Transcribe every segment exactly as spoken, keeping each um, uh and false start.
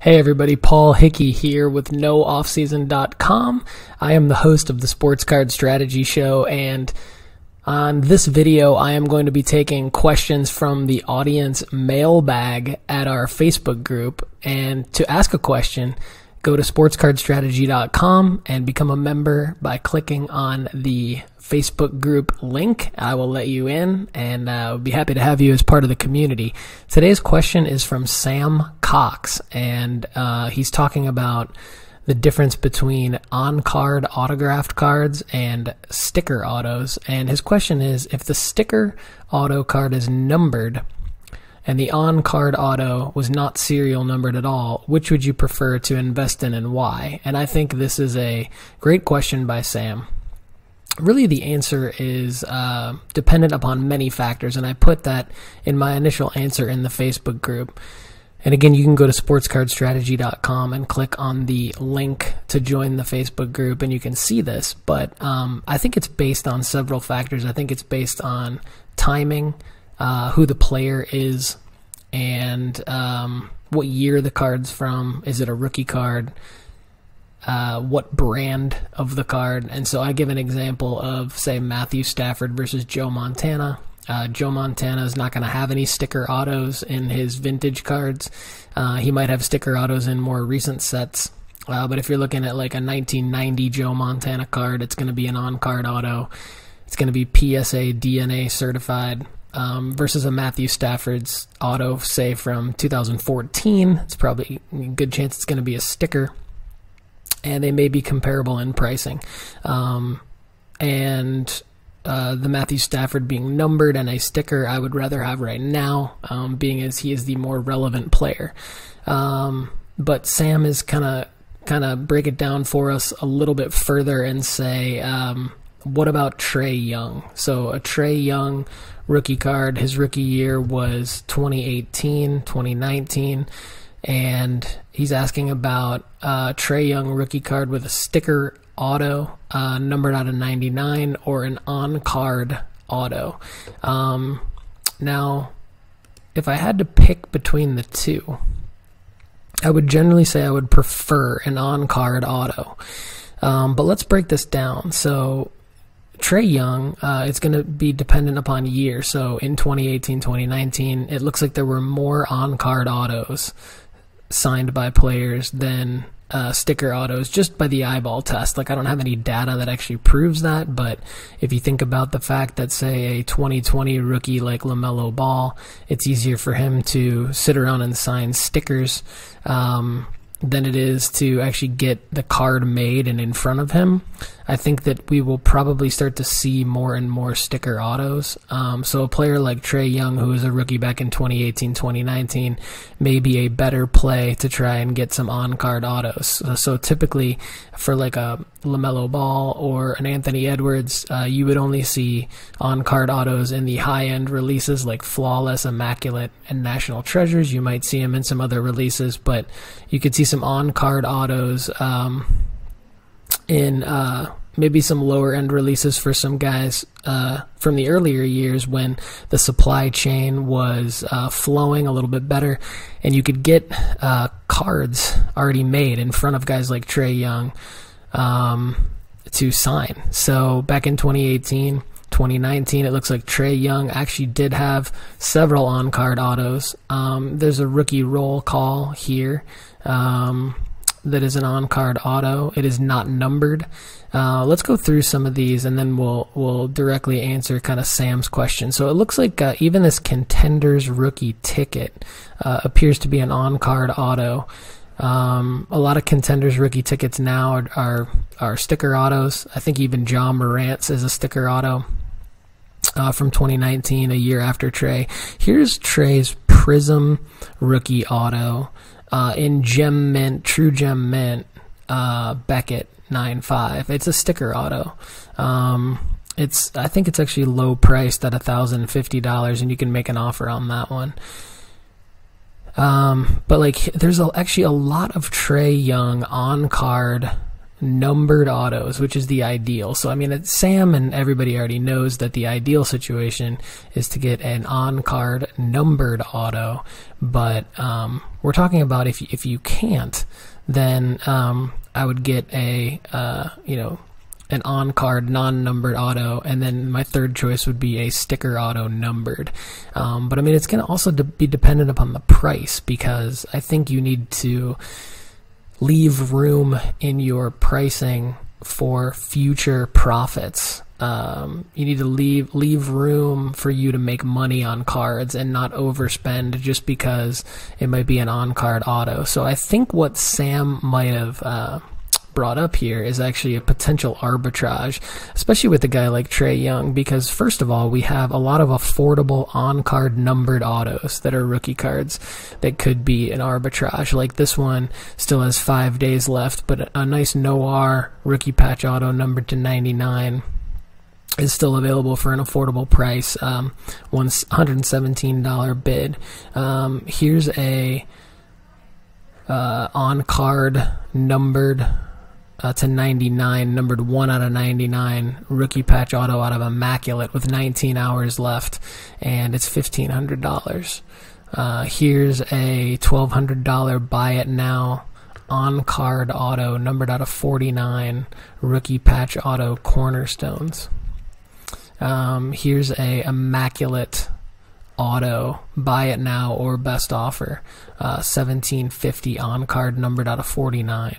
Hey everybody, Paul Hickey here with No Off Season dot com. I am the host of the Sports Card Strategy Show, and on this video I am going to be taking questions from the audience mailbag at our Facebook group. And to ask a question, go to Sports Card Strategy dot com and become a member by clicking on the Facebook group link. I will let you in, and I uh, would be happy to have you as part of the community. Today's question is from Sam Cox, and uh, he's talking about the difference between on-card autographed cards and sticker autos. And his question is, if the sticker auto card is numbered and the on-card auto was not serial numbered at all, which would you prefer to invest in and why? And I think this is a great question by Sam. Really, the answer is uh, dependent upon many factors, and I put that in my initial answer in the Facebook group. And again, you can go to Sports Card Strategy dot com and click on the link to join the Facebook group, and you can see this. But um, I think it's based on several factors. I think it's based on timing, uh, who the player is, and um, what year the card's from. Is it a rookie card? Uh, what brand of the card? And so I give an example of, say, Matthew Stafford versus Joe Montana. Uh, Joe Montana is not going to have any sticker autos in his vintage cards. Uh, he might have sticker autos in more recent sets. Uh, but if you're looking at like a nineteen ninety Joe Montana card, it's going to be an on-card auto. It's going to be P S A D N A certified. Um, versus a Matthew Stafford's auto, say, from two thousand fourteen, it's probably a good chance it's going to be a sticker. And they may be comparable in pricing. Um, and uh, the Matthew Stafford being numbered and a sticker, I would rather have right now, um, being as he is the more relevant player. Um, but Sam is kind of kind of break it down for us a little bit further and say, um, what about Trae Young? So a Trae Young rookie card, his rookie year was twenty eighteen, twenty nineteen. And he's asking about uh, Trae Young rookie card with a sticker auto uh, numbered out of ninety-nine or an on-card auto. Um, now, if I had to pick between the two, I would generally say I would prefer an on-card auto. Um, but let's break this down. So Trae Young, uh, it's going to be dependent upon year. So in twenty eighteen, twenty nineteen, it looks like there were more on-card autos signed by players than uh, sticker autos, just by the eyeball test. Like, I don't have any data that actually proves that, but if you think about the fact that, say, a twenty twenty rookie like LaMelo Ball, it's easier for him to sit around and sign stickers um, than it is to actually get the card made and in front of him. I think that we will probably start to see more and more sticker autos. Um, so a player like Trae Young, who was a rookie back in twenty eighteen, twenty nineteen, may be a better play to try and get some on-card autos. So, so typically for like a LaMelo Ball or an Anthony Edwards, uh, you would only see on-card autos in the high-end releases like Flawless, Immaculate, and National Treasures. You might see them in some other releases, but you could see some on-card autos um, in uh, maybe some lower-end releases for some guys uh, from the earlier years when the supply chain was uh, flowing a little bit better, and you could get uh, cards already made in front of guys like Trae Young um, to sign. So back in twenty eighteen, twenty nineteen, it looks like Trae Young actually did have several on-card autos. Um, there's a Rookie Roll Call here um, that is an on-card auto. It is not numbered. Uh, let's go through some of these, and then we'll we'll directly answer kind of Sam's question. So it looks like uh, even this Contenders rookie ticket uh, appears to be an on-card auto. Um, a lot of Contenders rookie tickets now are, are are sticker autos. I think even Ja Morant's is a sticker auto uh, from twenty nineteen, a year after Trae. Here's Trae's Prism rookie auto uh, in Gem Mint, True Gem Mint, uh, Beckett nine five. It's a sticker auto. Um, it's I think it's actually low priced at one thousand fifty dollars, and you can make an offer on that one. Um, but like, there's a, actually a lot of Trae Young on-card numbered autos, which is the ideal. So, I mean, Sam and everybody already knows that the ideal situation is to get an on-card numbered auto, but um, we're talking about if, if you can't, then um, I would get a, uh, you know, an on-card non-numbered auto, and then my third choice would be a sticker auto numbered. Um, but I mean, it's going to also de- be dependent upon the price, because I think you need to leave room in your pricing for future profits. Um, you need to leave leave room for you to make money on cards and not overspend just because it might be an on-card auto. So I think what Sam might have uh, brought up here is actually a potential arbitrage, especially with a guy like Trae Young, because first of all, we have a lot of affordable on-card numbered autos that are rookie cards that could be an arbitrage. Like this one still has five days left, but a nice Noir rookie patch auto numbered to ninety-nine is still available for an affordable price, um, one hundred seventeen dollar bid. Um, here's a uh, on-card numbered Uh, to ninety-nine, numbered one out of ninety-nine, rookie patch auto out of Immaculate with nineteen hours left, and it's fifteen hundred dollars. Uh, here's a twelve hundred dollar buy it now on-card auto, numbered out of forty-nine, rookie patch auto Cornerstones. Um, here's a Immaculate auto, buy it now or best offer, uh, seventeen fifty on-card, numbered out of forty-nine.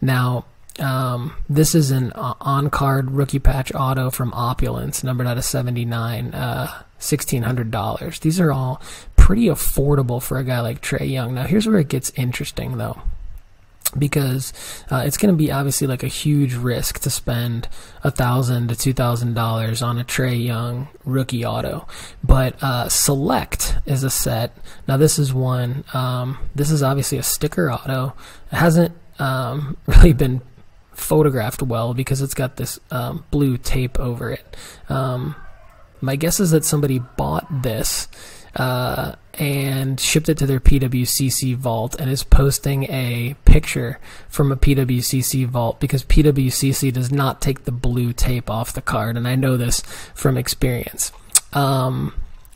Now, um, this is an on-card rookie patch auto from Opulence, numbered out of seventy-nine, uh, sixteen hundred dollars. These are all pretty affordable for a guy like Trae Young. Now, here's where it gets interesting, though, because uh, it's going to be obviously like a huge risk to spend one thousand to two thousand dollars on a Trae Young rookie auto. But uh, Select is a set. Now, this is one. Um, this is obviously a sticker auto. It hasn't Um, really been photographed well because it's got this um, blue tape over it. Um, my guess is that somebody bought this uh, and shipped it to their P W C C vault and is posting a picture from a P W C C vault, because P W C C does not take the blue tape off the card, and I know this from experience. Um,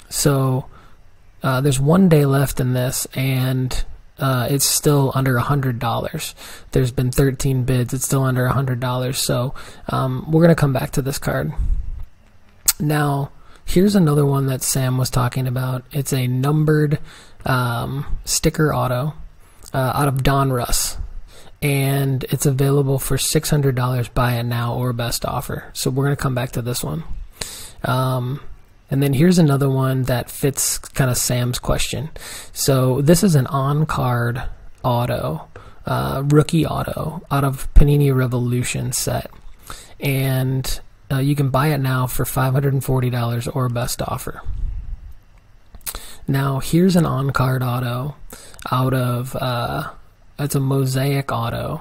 so uh, there's one day left in this, and Uh, it's still under one hundred dollars. There's been thirteen bids. It's still under one hundred dollars. So um, we're going to come back to this card. Now, here's another one that Sam was talking about. It's a numbered um, sticker auto uh, out of Donruss, and it's available for six hundred dollars buy it now or best offer. So we're going to come back to this one. Um, And then here's another one that fits kind of Sam's question. So this is an on-card auto, uh, rookie auto, out of Panini Revolution set. And uh, you can buy it now for five hundred forty dollars or best offer. Now here's an on-card auto out of, uh, it's a Mosaic auto.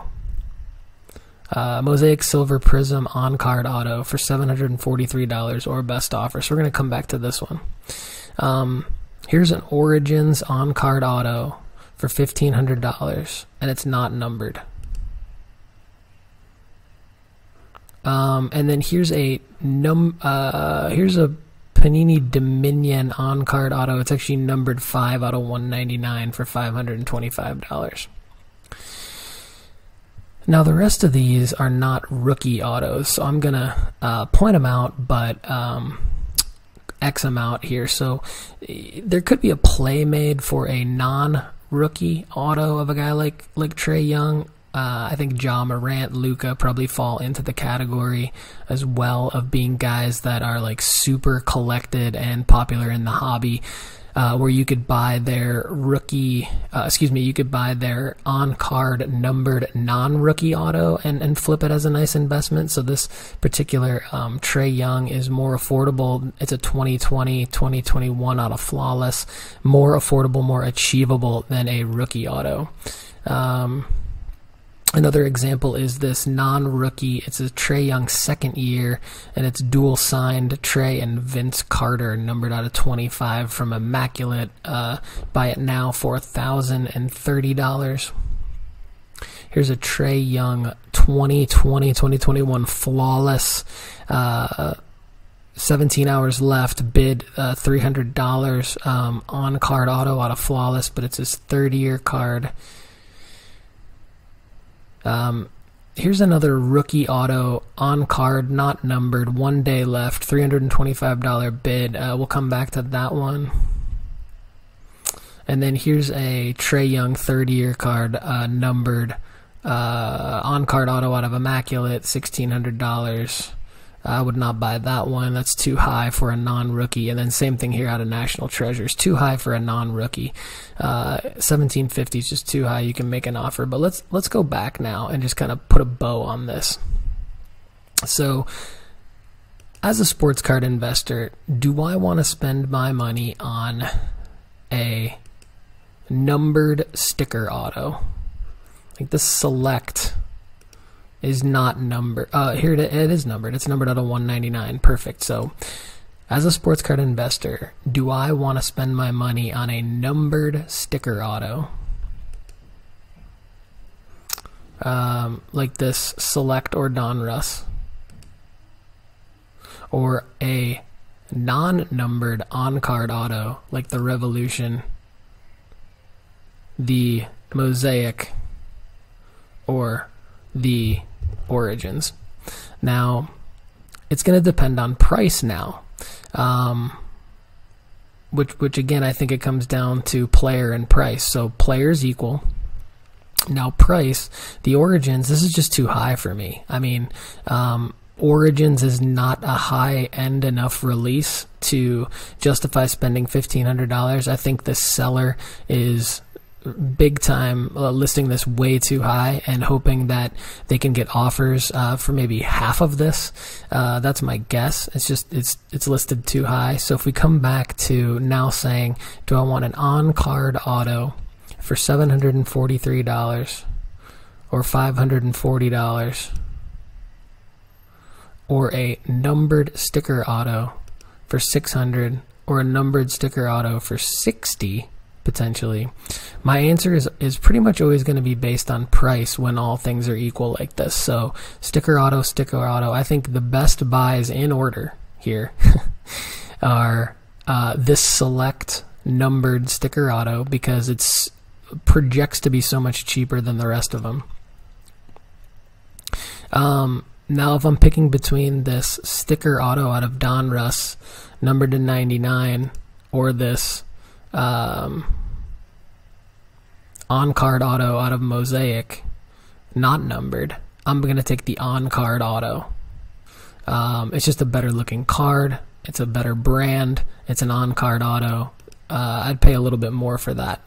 Uh, Mosaic Silver Prism on-card auto for seven hundred forty-three dollars or best offer. So we're going to come back to this one. Um, here's an Origins on-card auto for fifteen hundred dollars, and it's not numbered. Um, and then here's a num uh, here's a Panini Dominion on-card auto. It's actually numbered five out of one ninety-nine for five hundred twenty-five dollars. Now the rest of these are not rookie autos, so I'm going to uh, point them out, but um, X them out here. So there could be a play made for a non-rookie auto of a guy like, like Trae Young. Uh, I think Ja Morant, Luka probably fall into the category as well of being guys that are like super collected and popular in the hobby. Uh, where you could buy their rookie, uh, excuse me, you could buy their on-card numbered non-rookie auto and, and flip it as a nice investment. So this particular um, Trae Young is more affordable. It's a twenty twenty, twenty twenty-one out of Flawless, more affordable, more achievable than a rookie auto. Um, Another example is this non-rookie. It's a Trae Young second year, and it's dual signed Trae and Vince Carter, numbered out of twenty-five from Immaculate. Uh, buy it now for one thousand thirty dollars. Here's a Trae Young twenty twenty, twenty twenty-one Flawless. Uh, seventeen hours left, bid uh, three hundred dollars um, on card auto out of Flawless, but it's his third year card. Um, here's another rookie auto on card, not numbered, one day left, three hundred twenty-five dollar bid. Uh, we'll come back to that one. And then here's a Trae Young third year card, uh, numbered, uh, on card auto out of Immaculate, sixteen hundred dollars. I would not buy that one. That's too high for a non-rookie. And then same thing here out of National Treasures. Too high for a non-rookie. Uh, seventeen fifty is just too high. You can make an offer. But let's let's go back now and just kind of put a bow on this. So as a sports card investor, do I want to spend my money on a numbered sticker auto? Like this Select is not numbered. Uh, here it, it is numbered. It's numbered out of one ninety-nine. Perfect. So as a sports card investor, do I want to spend my money on a numbered sticker auto? Um, like this Select or Donruss, or a non-numbered on-card auto like the Revolution, the Mosaic, or the Origins. Now, it's going to depend on price now, um, which, which again, I think it comes down to player and price. So players equal. Now price, the Origins, this is just too high for me. I mean, um, Origins is not a high-end enough release to justify spending fifteen hundred dollars. I think the seller is big time uh, listing this way too high and hoping that they can get offers uh, for maybe half of this. Uh, that's my guess. It's just it's it's listed too high. So if we come back to now saying, do I want an on-card auto for seven hundred forty-three dollars or five hundred forty dollars or a numbered sticker auto for six hundred dollars or a numbered sticker auto for sixty dollars? Potentially, my answer is is pretty much always going to be based on price when all things are equal like this. So sticker auto, sticker auto. I think the best buys in order here are uh, this Select numbered sticker auto because it's projects to be so much cheaper than the rest of them. Um, now, if I'm picking between this sticker auto out of Donruss, numbered to ninety-nine, or this Um, on-card auto out of Mosaic, not numbered, I'm going to take the on-card auto. Um, it's just a better looking card. It's a better brand. It's an on-card auto. Uh, I'd pay a little bit more for that.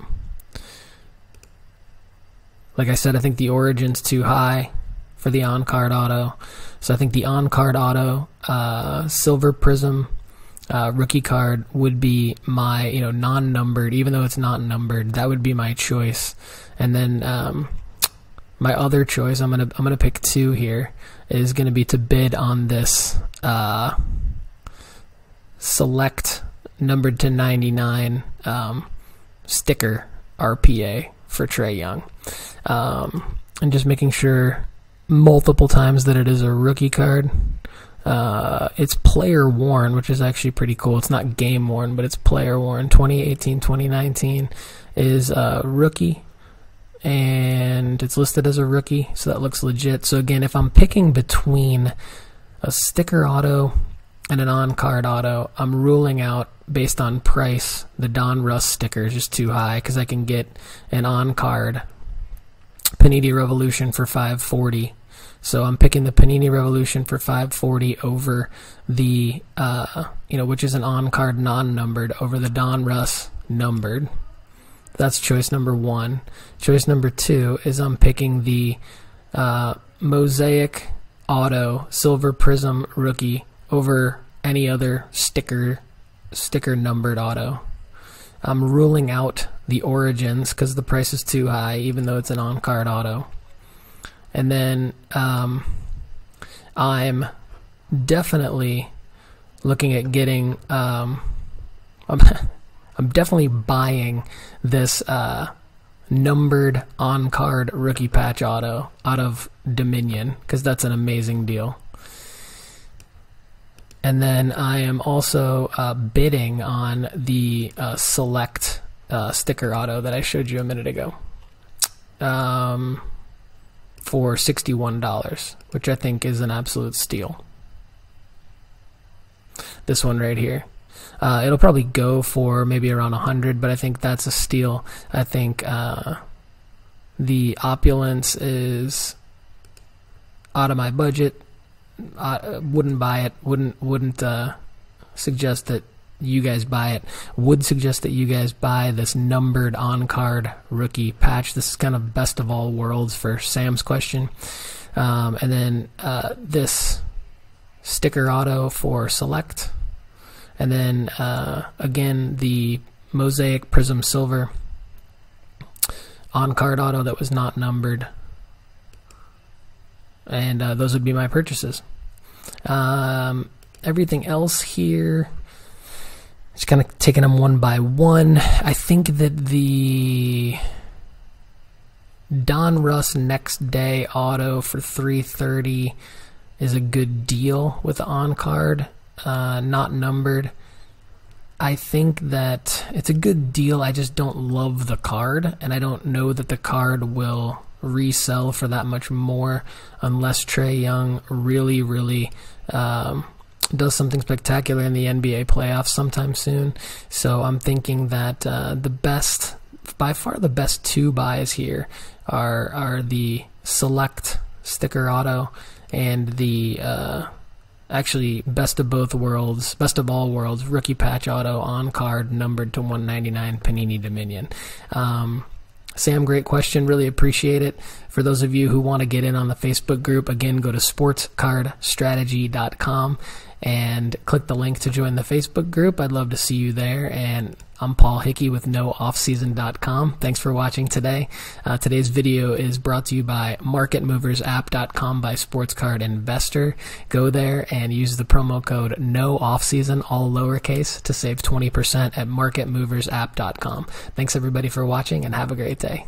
Like I said, I think the Origin's too high for the on-card auto. So I think the on-card auto, uh, Silver Prism, Uh, rookie card would be my, you know, non-numbered, even though it's not numbered, that would be my choice. And then um, my other choice, I'm gonna I'm gonna pick two here, is gonna be to bid on this uh, Select numbered to ninety-nine um, sticker R P A for Trae Young, um, and just making sure multiple times that it is a rookie card. Uh, it's player worn, which is actually pretty cool. It's not game worn, but it's player worn. twenty eighteen, twenty nineteen is a rookie, and it's listed as a rookie, so that looks legit. So again, if I'm picking between a sticker auto and an on-card auto, I'm ruling out, based on price, the Donruss sticker is just too high because I can get an on-card Panini Revolution for five forty. So I'm picking the Panini Revolution for five forty over the, uh, you know, which is an on-card non-numbered, over the Donruss numbered. That's choice number one. Choice number two is I'm picking the uh, Mosaic Auto Silver Prism Rookie over any other sticker sticker numbered auto. I'm ruling out the Origins because the price is too high, even though it's an on-card auto. And then um, I'm definitely looking at getting, um, I'm, I'm definitely buying this uh, numbered on-card rookie patch auto out of Dominion, because that's an amazing deal. And then I am also uh, bidding on the uh, Select uh, sticker auto that I showed you a minute ago um, for sixty-one dollars, which I think is an absolute steal. This one right here. Uh, it'll probably go for maybe around one hundred, but I think that's a steal. I think uh, the Opulence is out of my budget. I wouldn't buy it. Wouldn't wouldn't uh, suggest that you guys buy it. Would suggest that you guys buy this numbered on-card rookie patch. This is kind of best of all worlds for Sam's question. Um, and then uh, this sticker auto for Select. And then, uh, again, the Mosaic Prism Silver on-card auto that was not numbered. And uh, those would be my purchases. Um, everything else here, just kind of taking them one by one. I think that the Donruss Next Day auto for three thirty is a good deal with on-card. Uh, not numbered. I think that it's a good deal. I just don't love the card, and I don't know that the card will resell for that much more unless Trae Young really, really um, does something spectacular in the N B A playoffs sometime soon. So I'm thinking that uh, the best, by far the best two buys here are, are the Select sticker auto and the uh, actually best of both worlds, best of all worlds, rookie patch auto on card numbered to one ninety-nine Panini Dominion. Um, Sam, great question. Really appreciate it. For those of you who want to get in on the Facebook group, again, go to sports card strategy dot com and click the link to join the Facebook group. I'd love to see you there. And I'm Paul Hickey with no off season dot com. Thanks for watching today. Uh, today's video is brought to you by market movers app dot com by Sports Card Investor. Go there and use the promo code NOOFFSEASON, all lowercase, to save twenty percent at market movers app dot com. Thanks everybody for watching and have a great day.